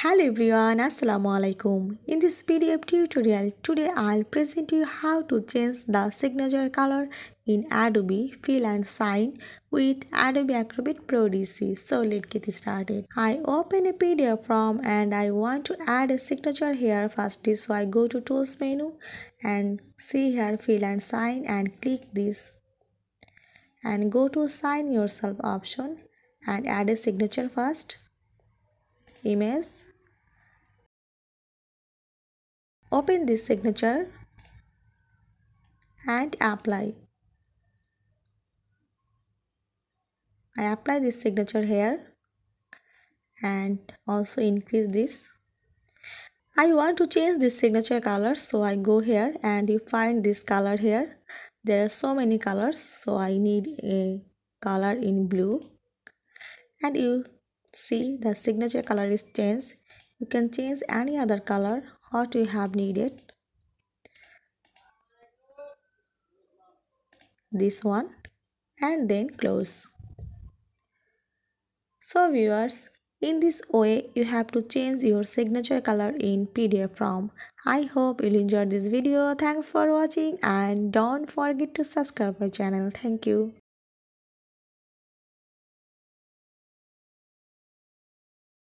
Hello everyone, assalamu alaikum. In this PDF tutorial today I'll present you how to change the signature color in Adobe Fill and Sign with Adobe Acrobat Pro DC. So let's get started. I open a PDF form and I want to add a signature here firstly, so I go to tools menu and see here Fill and Sign and click this and go to Sign Yourself option and add a signature first. Image. Open this signature and apply. I apply this signature here and also increase this. I want to change this signature color, so I go here and you find this color here. There are so many colors, so I need a color in blue and you see the signature color is changed. You can change any other color what you have needed. This one, and then close. So viewers, in this way you have to change your signature color in PDF form. I hope you'll enjoy this video. Thanks for watching and don't forget to subscribe my channel. Thank you.